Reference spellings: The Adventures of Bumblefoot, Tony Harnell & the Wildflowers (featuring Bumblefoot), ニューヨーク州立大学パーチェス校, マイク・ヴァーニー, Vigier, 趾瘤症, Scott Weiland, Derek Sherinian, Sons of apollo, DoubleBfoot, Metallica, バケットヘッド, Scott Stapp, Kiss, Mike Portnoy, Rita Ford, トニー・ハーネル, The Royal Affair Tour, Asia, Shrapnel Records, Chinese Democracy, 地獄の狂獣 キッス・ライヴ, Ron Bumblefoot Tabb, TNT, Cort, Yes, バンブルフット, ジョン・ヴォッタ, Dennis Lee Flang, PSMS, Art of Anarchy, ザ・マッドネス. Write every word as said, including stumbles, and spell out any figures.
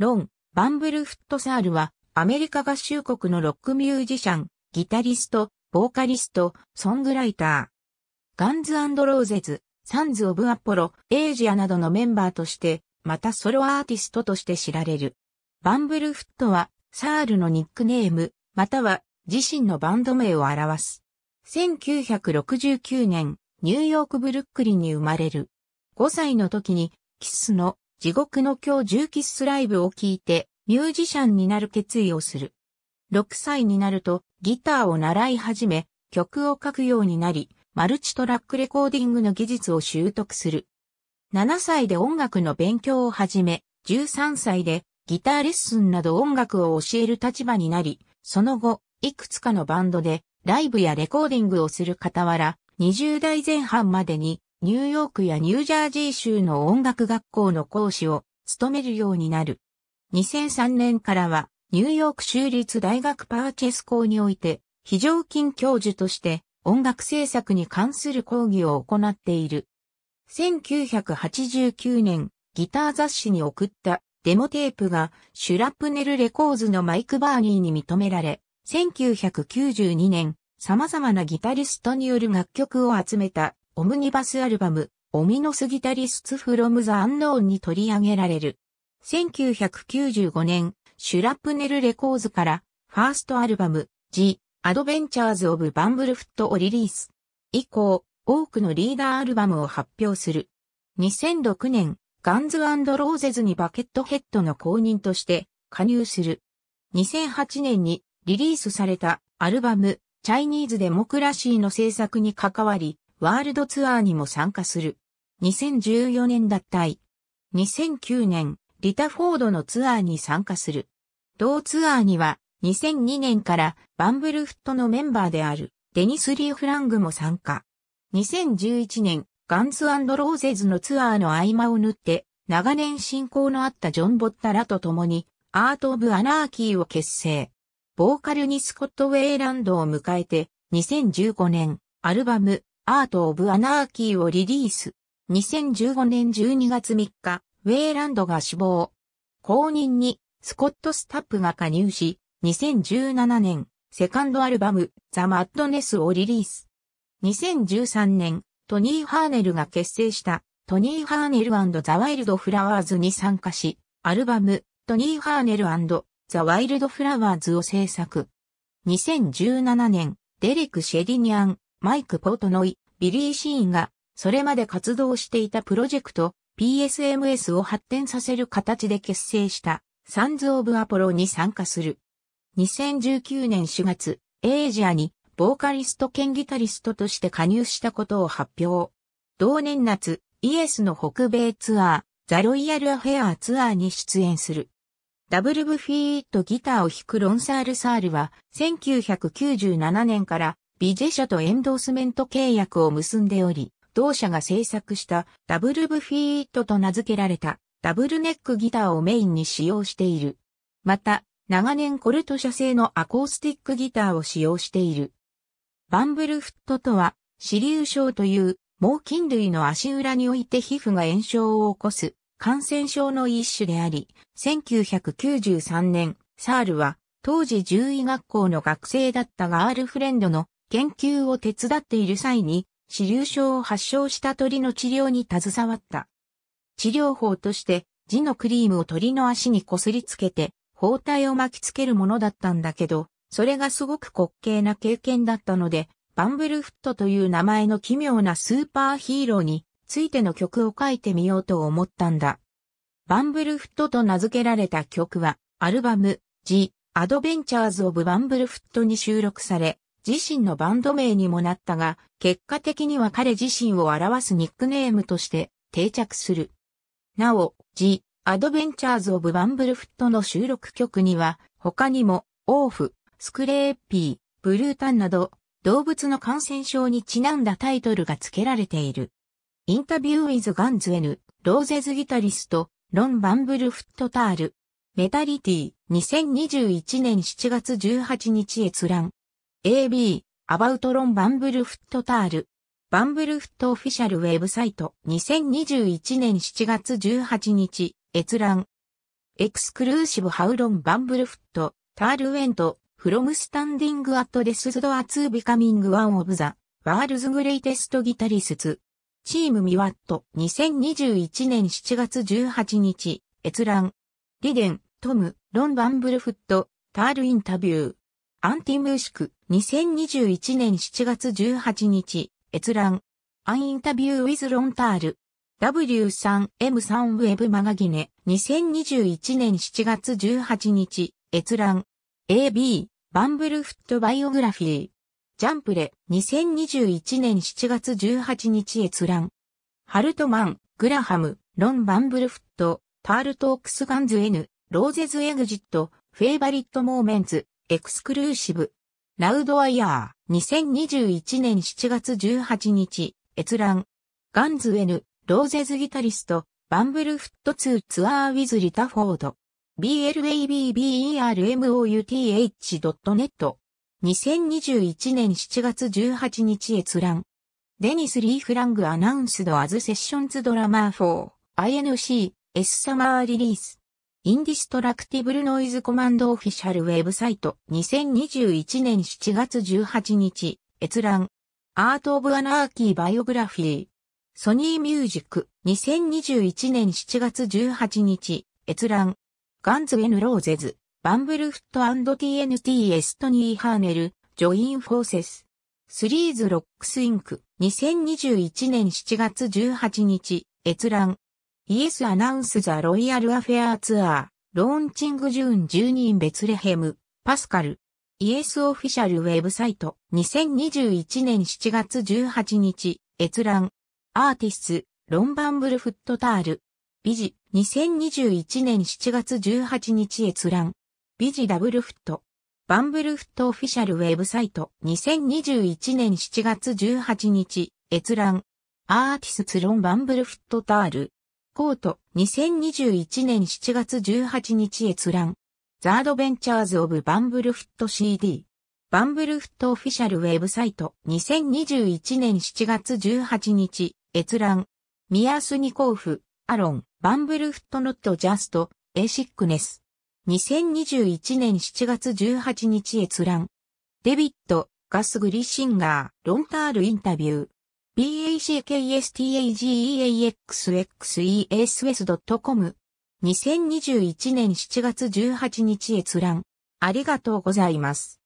ロン・バンブルフットサールはアメリカ合衆国のロックミュージシャン、ギタリスト、ボーカリスト、ソングライター。Guns N' Roses、Sons of Apollo、Asiaなどのメンバーとして、またソロアーティストとして知られる。バンブルフットはサールのニックネーム、または自身のバンド名を表す。せんきゅうひゃくろくじゅうきゅうねん、ニューヨークブルックリンに生まれる。ごさいの時に、キスの地獄の狂獣キッスライブを聴いて、ミュージシャンになる決意をする。ろくさいになると、ギターを習い始め、曲を書くようになり、マルチトラックレコーディングの技術を習得する。ななさいで音楽の勉強を始め、じゅうさんさいでギターレッスンなど音楽を教える立場になり、その後、いくつかのバンドでライブやレコーディングをする傍ら、にじゅうだいぜん半までにニューヨークやニュージャージー州の音楽学校の講師を務めるようになる。にせんさんねんからはニューヨーク州立大学パーチェス校において非常勤教授として音楽制作に関する講義を行っている。せんきゅうひゃくはちじゅうきゅうねんギター雑誌に送ったデモテープがシュラプネルレコーズのマイク・バーニーに認められ、せんきゅうひゃくきゅうじゅうにねん様々なギタリストによる楽曲を集めたオムニバスアルバムオミノスギタリスツフロムザアンノーンに取り上げられる。せんきゅうひゃくきゅうじゅうごねん、シュラプネルレコーズから、ファーストアルバム、The Adventures of Bumblefoot をリリース。以降、多くのリーダーアルバムを発表する。にせんろくねん、Guns N' Roses にバケットヘッドの公認として加入する。にせんはちねんにリリースされたアルバム、チャイニーズ・デモクラシーの制作に関わり、ワールドツアーにも参加する。にせんじゅうよねん脱退。にせんきゅうねん、リタ・フォードのツアーに参加する。同ツアーにはにせんにねんからバンブルフットのメンバーであるデニス・リー・フラングも参加。にせんじゅういちねん、ガンズ&ローゼズのツアーの合間を縫って長年親交のあったジョン・ボッタらと共にアート・オブ・アナーキーを結成。ボーカルにスコット・ウェイランドを迎えてにせんじゅうごねんアルバムアート・オブ・アナーキーをリリース。にせんじゅうごねんじゅうにがつみっか。ウェイランドが死亡。後任にスコット・スタップが加入し、にせんじゅうななねん、セカンドアルバム、ザ・マッドネスをリリース。にせんじゅうさんねん、トニー・ハーネルが結成した、トニー・ハーネル&ザ・ワイルド・フラワーズに参加し、アルバム、トニー・ハーネル&ザ・ワイルド・フラワーズを制作。にせんじゅうななねん、デレク・シェリニアン、マイク・ポートノイ、ビリー・シーンが、それまで活動していたプロジェクト、ピーエスエムエス を発展させる形で結成したサンズ・オブ・アポロに参加する。にせんじゅうきゅうねんしがつ、エイジアにボーカリスト兼ギタリストとして加入したことを発表。同年夏、イエスの北米ツアー、ザ・ロイヤル・アフェアーツアーに出演する。DoubleBfootギターを弾くロン・サール・サールはせんきゅうひゃくきゅうじゅうななねんからビジェ社とエンドースメント契約を結んでおり、同社が制作したDoubleBfootと名付けられたダブルネックギターをメインに使用している。また、長年コルト社製のアコースティックギターを使用している。バンブルフットとは、歯粒症という猛禽類の足裏において皮膚が炎症を起こす感染症の一種であり、せんきゅうひゃくきゅうじゅうさんねん、サールは当時獣医学校の学生だったガールフレンドの研究を手伝っている際に、歯粒症を発症した鳥の治療に携わった。治療法として、痔のクリームを鳥の足にこすりつけて、包帯を巻きつけるものだったんだけど、それがすごく滑稽な経験だったので、バンブルフットという名前の奇妙なスーパーヒーローについての曲を書いてみようと思ったんだ。バンブルフットと名付けられた曲は、アルバム、The Adventures of Bumblefootに収録され、自身のバンド名にもなったが、結果的には彼自身を表すニックネームとして定着する。なお、The Adventures of Bumblefootの収録曲には、他にも、オーフ、スクレーピー、ブルータンなど、動物の感染症にちなんだタイトルが付けられている。インタビュー with Guns N' Roses ギタリスト、ロン・バンブルフット・タール。メタリティ、にせんにじゅういちねんしちがつじゅうはちにち閲覧。エービー、About Ron Bumblefoot タール。バンブルフットオフィシャルウェブサイト。にせんにじゅういちねんしちがつじゅうはちにち、閲覧。エクスクルーシブハウロンバンブルフット、タールウェント、フロムスタンディングアットデスズドアツービカミングワンオブザ、ワールズグレイテストギタリスツ。チームミワット、にせんにじゅういちねんしちがつじゅうはちにち、閲覧。リデン、トム、ロンバンブルフット、タールインタビュー。アンティムーシク、にせんにじゅういちねんしちがつじゅうはちにち、閲覧。アンインタビューウィズロンタール。ダブリュースリーエムスリー ウェブマガギネ、にせんにじゅういちねんしちがつじゅうはちにち、閲覧。エービー、バンブルフットバイオグラフィー。ジャンプレ、にせんにじゅういちねんしちがつじゅうはちにち閲覧。ハルトマン、グラハム、ロンバンブルフット、タールトークスガンズ N、ローゼズエグジット、フェイバリットモーメンツ、エクスクルーシブ。ラウドアイヤー、にせんにじゅういちねんしちがつじゅうはちにち、閲覧。ガンズ N、ローゼズギタリスト、バンブルフットツーツアーウィズリタフォード。ブラブッフットドットネット にせんにじゅういちねんしちがつじゅうはちにち閲覧。デニス・リー・フラングアナウンスドアズセッションズドラマーフォー アイエヌシー S サマーリリース。インディストラクティブルノイズコマンドオフィシャルウェブサイトにせんにじゅういちねんしちがつじゅうはちにち閲覧。アート・オブ・アナーキー・バイオグラフィー。ソニーミュージックにせんにじゅういちねんしちがつじゅうはちにち、閲覧。ガンズ・N・ローゼズ、バンブルフット &ティーエヌティー エストニー・ハーネル、ジョイン・フォーセス。スリーズ・ロックス・インク、にせんにじゅういちねんしちがつじゅうはちにち、閲覧。イエス・アナウンス・ザ・ロイヤル・アフェア・ツアー、ローンチング・ジューン・じゅうに・ベツレヘム、パスカル。イエス・オフィシャル・ウェブサイト、にせんにじゅういちねんしちがつじゅうはちにち、閲覧。アーティスト、ロンバンブルフットタール。ビジ、にせんにじゅういちねんしちがつじゅうはちにち閲覧。ビジダブルフット。バンブルフットオフィシャルウェブサイト。にせんにじゅういちねんしちがつじゅうはちにち閲覧。アーティスツロンバンブルフットタール。コート。にせんにじゅういちねんしちがつじゅうはちにち閲覧。ザードベンチャーズオブバンブルフット シーディー。バンブルフットオフィシャルウェブサイト。にせんにじゅういちねんしちがつじゅうはちにち閲覧。ミアスニコーフ。アロン、バンブルフットノットジャスト、エシックネス。にせんにじゅういちねんしちがつじゅうはちにち閲覧。デビッド、ガスグリシンガー、ロンタールインタビュー。バックスラッシュ エックスエックスイーエスエス ドット コム。にせんにじゅういちねんしちがつじゅうはちにち閲覧。ありがとうございます。